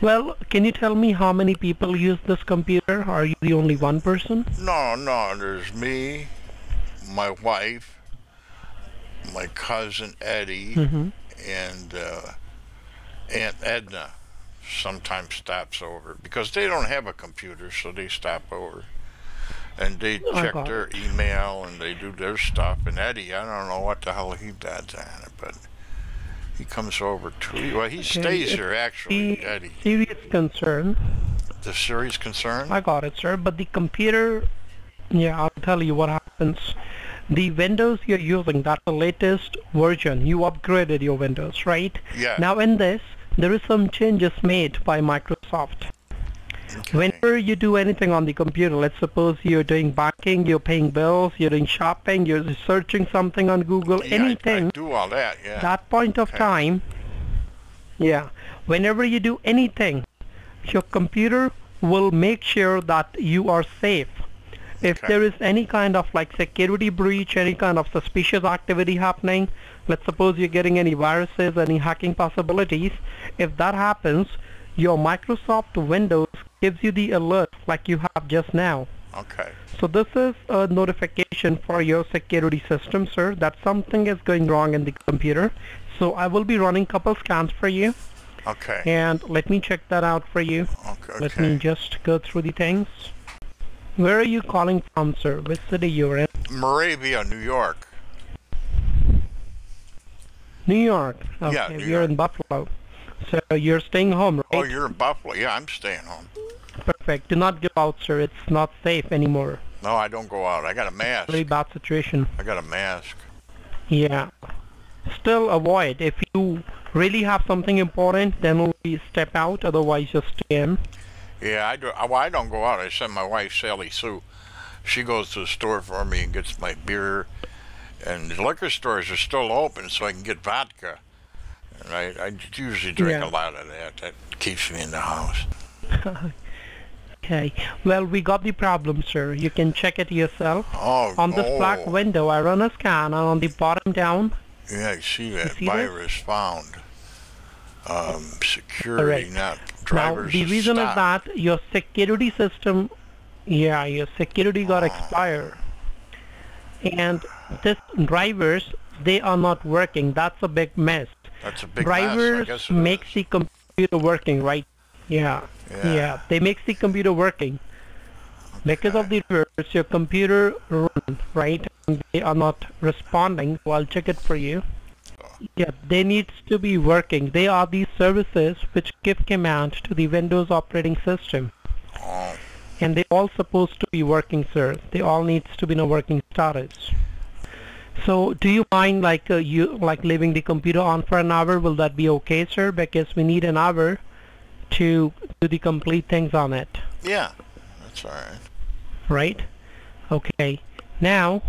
Well, can you tell me how many people use this computer? Are you the only one person? No, there's me, my wife, my cousin Eddie, and Aunt Edna sometimes stops over because they don't have a computer, so they stop over. And they check their email and they do their stuff. And Eddie, I don't know what the hell he does on it, but he comes over too. Well, he stays here actually, Eddie. Serious concern. The serious concern? I got it, sir. But the computer, yeah, I'll tell you what happens. The Windows you're using, that's the latest version. You upgraded your Windows, right? Yeah. Now in this, there is some changes made by Microsoft. Okay. Whenever you do anything on the computer, let's suppose you're doing banking, you're paying bills, you're doing shopping, you're searching something on Google, anything. I do all that, yeah. That point of time, yeah, whenever you do anything, your computer will make sure that you are safe. If there is any kind of like security breach, any kind of suspicious activity happening, let's suppose you're getting any viruses, any hacking possibilities, if that happens, your Microsoft Windows gives you the alert like you have just now. Okay. So this is a notification for your security system, sir, that something is going wrong in the computer. So I will be running couple scans for you. Okay. And let me check that out for you. Okay. Let me just go through the things. Where are you calling from, sir? Which city you're in? Moravia, New York. New York. Okay. Yeah, you're in Buffalo. So you're staying home, right? Oh, you're in Buffalo. Yeah, I'm staying home. Perfect. Do not go out, sir. It's not safe anymore. No, I don't go out. I got a mask. Really bad situation. I got a mask. Yeah. Still avoid. If you really have something important, then only step out. Otherwise, just stay in. Yeah, I do. Well, I don't go out. I send my wife, Sally Sue. She goes to the store for me and gets my beer. And the liquor stores are still open, so I can get vodka. Right, I usually drink a lot of that. That keeps me in the house. Okay. Well, we got the problem, sir. You can check it yourself. Oh, on this black window, I run a scan, and on the bottom down. Yeah, I see that. See virus this? Found. Security, not drivers. Now, the reason is that your security system, your security got expired. And this drivers, they are not working. That's a big mess. That's a big mess. Drivers makes the computer working, right? Yeah. Yeah. They makes the computer working. Because of the drivers, your computer runs, right? And they are not responding. So I'll check it for you. Yeah, they needs to be working. They are the services which give command to the Windows operating system. Oh. And they all supposed to be working, sir. They all needs to be in a working status. So, do you mind like leaving the computer on for an hour? Will that be okay, sir? Because we need an hour to do the complete things on it. Yeah, that's all right. Right? Okay. Now,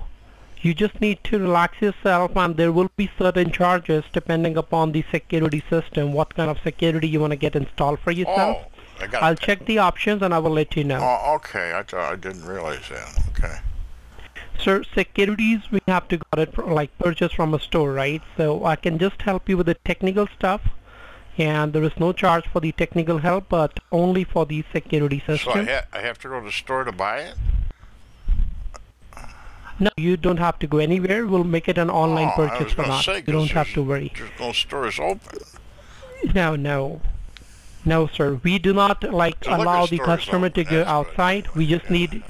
you just need to relax yourself, and there will be certain charges depending upon the security system. What kind of security you want to get installed for yourself? Oh, I got I'll check the options, and I will let you know. Oh, okay. I didn't realize that. Okay. Sir, securities we have to got it from, like purchase from a store, right? So I can just help you with the technical stuff, and there is no charge for the technical help, but only for the security system. So I have to go to the store to buy it? No, you don't have to go anywhere. We'll make it an online purchase for that. You don't have to worry. There's no stores open. No. No, sir. We do not like allow the customer to go outside. We just need.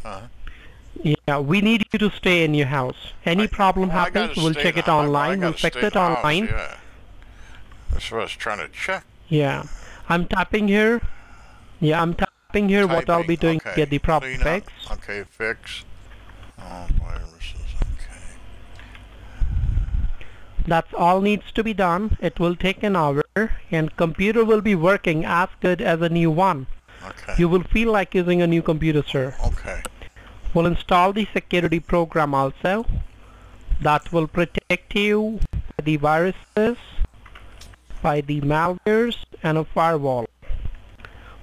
Yeah, we need you to stay in your house. Any problem happens, we'll check it online, we'll fix it online. Yeah. That's what I was trying to check. Yeah, I'm tapping here. Yeah, I'm tapping here. What I'll be doing to get the problem fixed. Okay, fix. Oh, viruses, that's all needs to be done. It will take an hour, and computer will be working as good as a new one. Okay. You will feel like using a new computer, sir. Okay. We'll install the security program also that will protect you by the viruses, by the malwares, and a firewall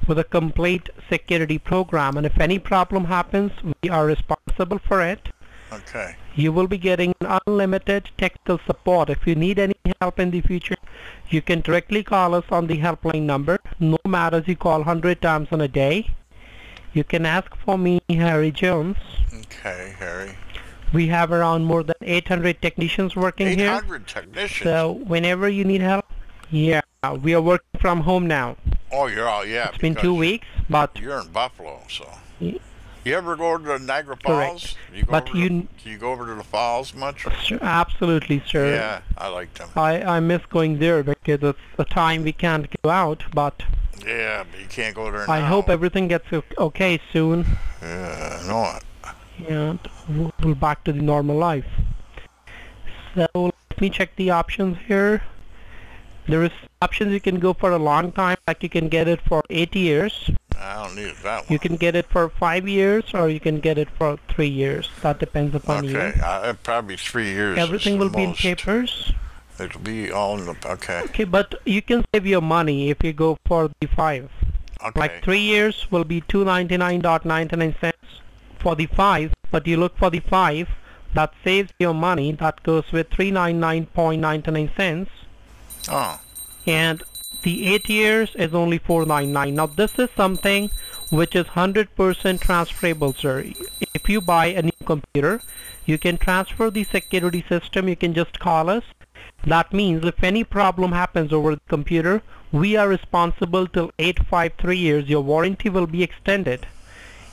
with a complete security program. And if any problem happens, we are responsible for it. Okay. You will be getting unlimited technical support. If you need any help in the future, You can directly call us on the helpline number. No matter you call 100 times in a day. You can ask for me, Harry Jones. Okay, Harry. We have around more than 800 technicians working here. 800 technicians? So whenever you need help, yeah, we are working from home now. Oh, you're all, yeah. It's been 2 weeks, but... You're in Buffalo, so... You ever go over to Niagara Falls? You go do you go over to the falls much? Sure, absolutely, sir. Yeah, I like them. I miss going there because it's a time we can't go out, but... Yeah, but you can't go there now. I hope everything gets okay soon. Yeah, I know it. Yeah, we'll back to the normal life. So let me check the options here. There is options you can go for a long time, like you can get it for 8 years. I don't need that one. You can get it for 5 years, or you can get it for 3 years. That depends upon you. Okay, probably 3 years. Everything will be in papers. It'll be all in the okay. Okay, but you can save your money if you go for the 5. Okay. Like 3 years will be $2.99.99. for the 5, but you look for the 5 that saves your money, that goes with $3.99.99. Oh. And the 8 years is only $4.99. Now this is something which is 100% transferable, sir. If you buy a new computer, you can transfer the security system. You can just call us. That means if any problem happens over the computer, we are responsible till 8, 5, 3 years. Your warranty will be extended,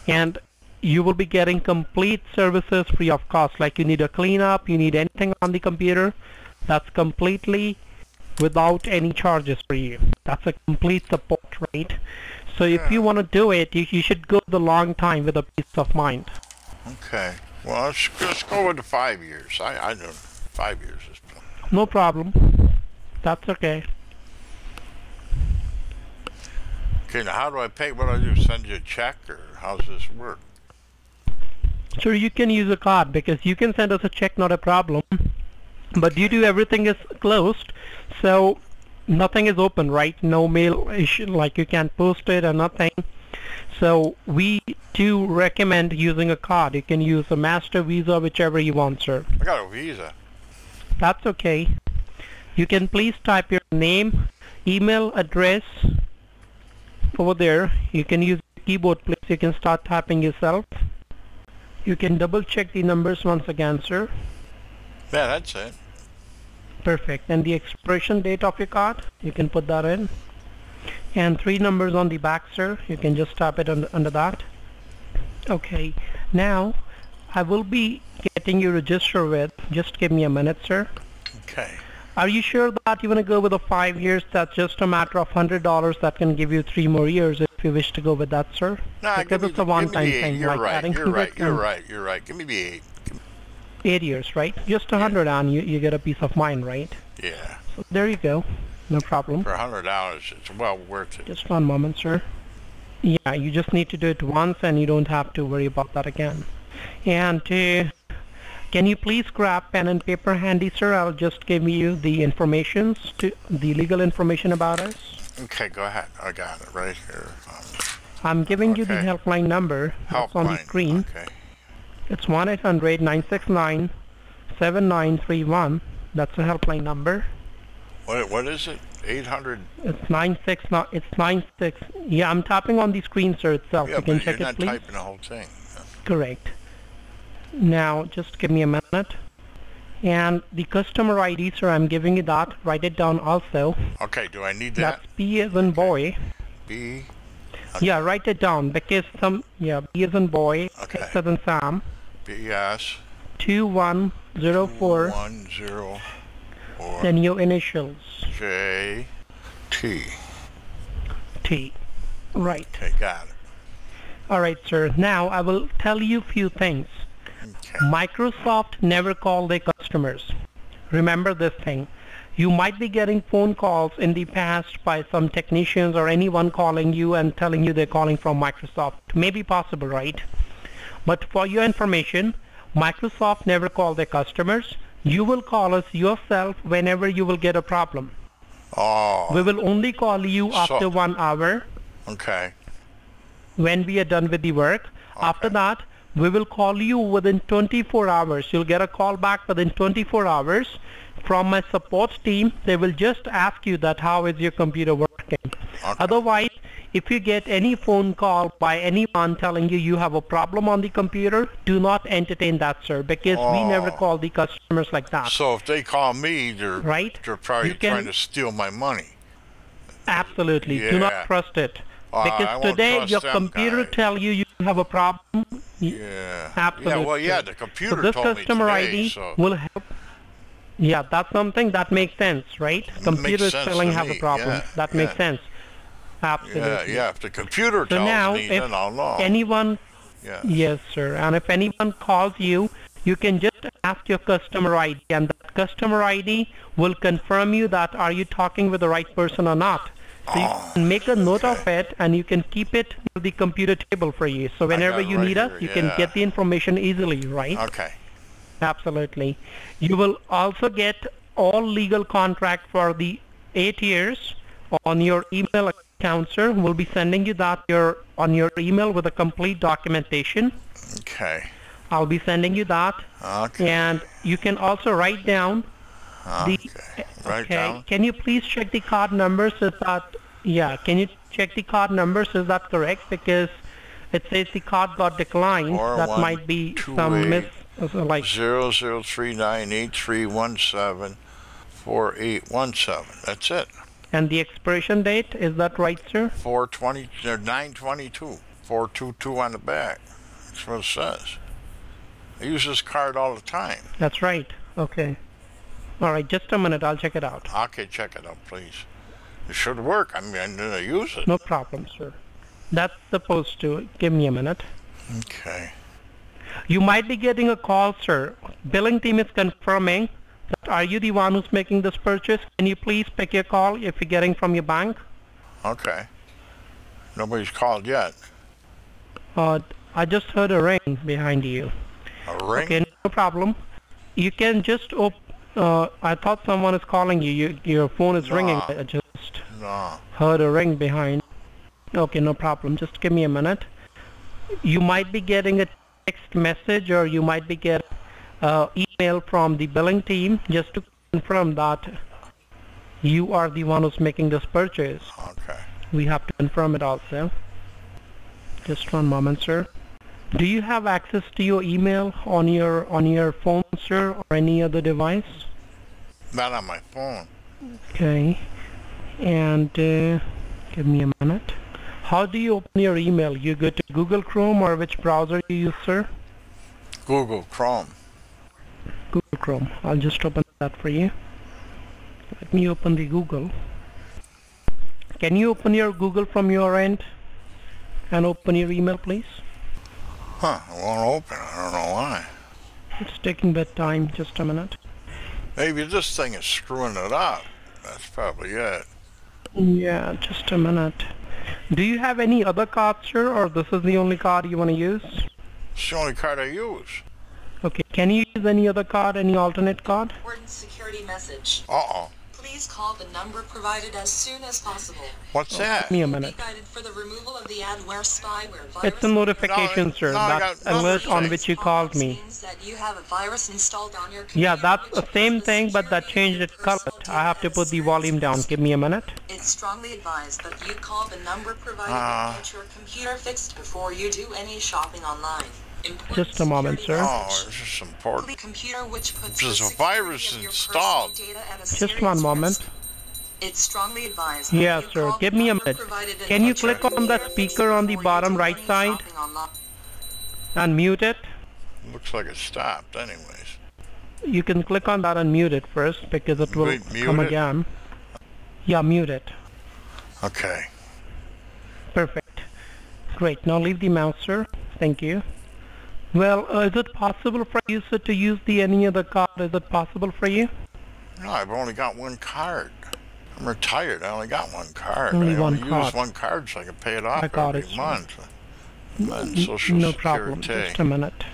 and you will be getting complete services free of cost. Like you need a cleanup, you need anything on the computer, that's completely without any charges for you. That's a complete support rate. So if you want to do it, you should go the long time with a peace of mind. Okay. Well, let's go into 5 years. I don't know. 5 years is plenty. No problem. That's okay. Okay, now how do I pay? What do I do? Send you a check, or how does this work? Sure, you can use a card, because you can send us a check, not a problem. But due to everything is closed, so nothing is open, right? No mail issue, like you can't post it or nothing. So we do recommend using a card. You can use a Master, Visa, whichever you want, sir. I got a Visa. That's okay. You can please type your name, email address over there. You can use the keyboard, please. You can start typing yourself. You can double check the numbers once again, sir. Yeah, that's it. Perfect. And the expiration date of your card, you can put that in. And 3 numbers on the back, sir. You can just tap it under that. Okay. Now, I will be getting you registered with. Just give me a minute, sir. Okay. Are you sure that you want to go with the 5 years? That's just a matter of $100. That can give you 3 more years if you wish to go with that, sir. No, because it's a one-time thing. You're right. You're right. Give me the 8. 8 years, right? Just $100 on you. You get a peace of mind, right? Yeah. So there you go. No problem. For $100, it's well worth it. Just one moment, sir. Yeah, you just need to do it once, and you don't have to worry about that again. And can you please grab pen and paper handy, sir? I'll just give you the legal information about us. Okay, go ahead. I got it right here. I'm giving you the helpline number. That's on the screen. Okay. It's 1-800-969-7931. That's the helpline number. What is it? 800? It's 969. It's 96. Yeah, I'm tapping on the screen, sir, itself. Yeah, you can check it, please. You're not typing the whole thing. Correct. Now, just give me a minute. And the customer ID, sir, I'm giving you that. Write it down also. Okay, do I need that? That's B as in boy. B. Okay. Yeah, write it down, because B as in boy. Okay. S as in Sam. B S. 2104. 2104. Then your initials. J. T. T. Right. Okay, got it. All right, sir. Now, I will tell you a few things. Okay. Microsoft never called their customers. Remember this thing. You might be getting phone calls in the past by some technicians or anyone calling you and telling you they're calling from Microsoft. Maybe possible, right? But for your information, Microsoft never called their customers. You will call us yourself whenever you will get a problem. Oh. We will only call you after 1 hour. Okay. When we are done with the work. Okay. After that, we will call you within 24 hours. You'll get a call back within 24 hours from my support team, they will just ask you that how is your computer working. Okay. Otherwise, if you get any phone call by anyone telling you you have a problem on the computer, do not entertain that, sir, because we never call the customers like that. So if they call me, they're probably trying to steal my money. Absolutely. Yeah. Do not trust it. Because today your computer tell you you have a problem. Yeah. Absolutely. Yeah, well, yeah, the computer told me today. So this customer ID will help. Yeah, that's something that makes sense, right? Computer telling have a problem. Yeah, that makes sense. Absolutely. Yeah, yeah, if the computer tells me, then I'll know. Anyone, yes, sir. And if anyone calls you, you can just ask your customer ID, and that customer ID will confirm you that are you talking with the right person or not. So you can make a note of it, and you can keep it to the computer table for you. So whenever you need us, you can get the information easily, right? Okay. Absolutely. You will also get all legal contract for the 8 years on your email account, sir. We'll be sending you that on your email with a complete documentation. Okay. I'll be sending you that. Okay. And you can also write down down. Can you please check the card numbers? Is that can you check the card numbers? Is that correct? Because it says the card got declined. That might be some miss. So like 003983174817. That's it. And the expiration date, is that right, sir? 420 or 922. 422 on the back. That's what it says. I use this card all the time. That's right. Okay. All right. Just a minute. I'll check it out. Okay, check it out, please. It should work. I mean, I'm gonna use it. No problem, sir. That's supposed to. Give me a minute. Okay. You might be getting a call, sir. Billing team is confirming that are you the one who's making this purchase? Can you please pick your call if you're getting from your bank? Okay. Nobody's called yet. I just heard a ring behind you. A ring? Okay, no problem. You can just I thought someone is calling you. Your phone is ringing. I just heard a ring behind. Okay, no problem. Just give me a minute. You might be getting a text message, or you might be getting email from the billing team just to confirm that you are the one who's making this purchase. Okay. We have to confirm it also. Just one moment, sir. Do you have access to your email on your phone, sir, or any other device? Not on my phone. Okay. And give me a minute. How do you open your email? You go to Google Chrome, or which browser do you use, sir? Google Chrome. Google Chrome. I'll just open that for you. Let me open the Google. Can you open your Google from your end and open your email, please? Huh, it won't open. I don't know why. It's taking that time. Just a minute. Maybe this thing is screwing it up. That's probably it. Yeah, just a minute. Do you have any other card, sir, or this is the only card you want to use? It's the only card I use. Okay. Can you use any other card, any alternate card? Important security message. Uh-oh. Please call the number provided as soon as possible. What's that? Give me a minute. For the removal of the adware, spyware, virus. It's a notification, sir. That alert on which you called me. That you have a virus installed on your that's the same thing, but that changed its color. I have to put the volume down. Give me a minute. It's strongly advised that you call the number provided and get your computer fixed before you do any shopping online. Just a moment, sir. Oh, this is important. There's a virus installed. Just one moment. It's strongly advised. Yeah, sir. Give me a minute. Can you click on the speaker on the bottom right side and mute it? Looks like it stopped anyways. You can click on that and mute it first, because it will come again. Yeah, mute it. Okay. Perfect. Great. Now leave the mouse, sir. Thank you. Well, is it possible for you, sir, to use any other card? Is it possible for you? No, I've only got one card. I'm retired. I only got one card. I only use one card so I can pay it off every month. No problem. Just a minute.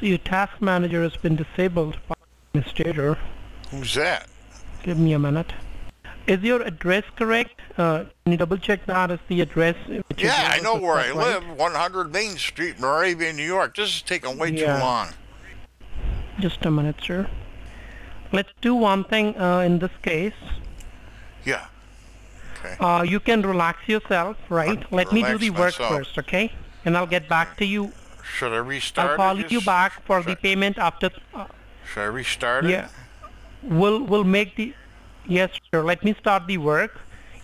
So your task manager has been disabled by the administrator. Who's that? Give me a minute. Is your address correct? Can you double check that? Is the address? Yeah, I know where I live. 100 Main Street, Moravia, New York. This is taking way too long. Just a minute, sir. Let's do one thing in this case. Yeah. Okay. You can relax yourself, right? Let me do the work first, okay? And I'll get back to you. Should I restart? I'll call you back for the payment after. Should I restart it? Yeah. We'll make the. Yes, sure. Let me start the work,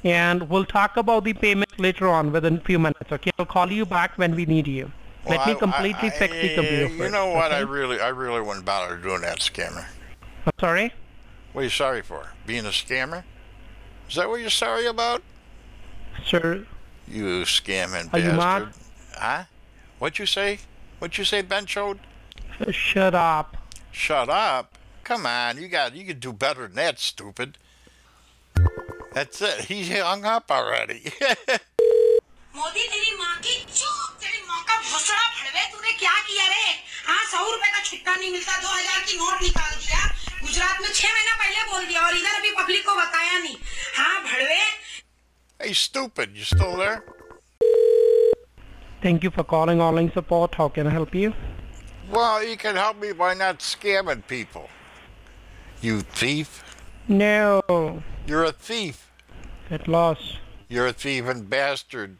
and we'll talk about the payment later on within a few minutes. Okay, I'll call you back when we need you. Well, let me completely fix the computer first. You know what? Okay? I really wouldn't bother doing that, scammer. I'm sorry? What are you sorry for? Being a scammer? Is that what you're sorry about? Sir. You scamming bastard. Are you mad? Huh? What'd you say? What'd you say, Benchode? Shut up. Shut up? Come on, you can do better than that, stupid. That's it. He hung up already. Hey, stupid, you still there? Thank you for calling Online Support. How can I help you? Well, you can help me by not scamming people. You thief. No. You're a thief. At loss. You're a thieving bastard.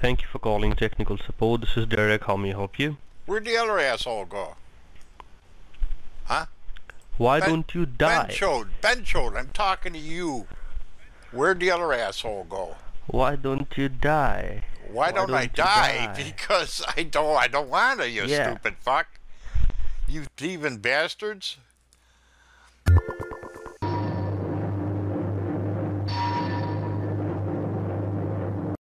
Thank you for calling Technical Support. This is Derek. How may I help you? Where'd the other asshole go? Huh? Why don't you die? Benchode, I'm talking to you. Where'd the other asshole go? Why don't you die? Why don't I die? Because I don't want to, you stupid fuck. You thieving bastards.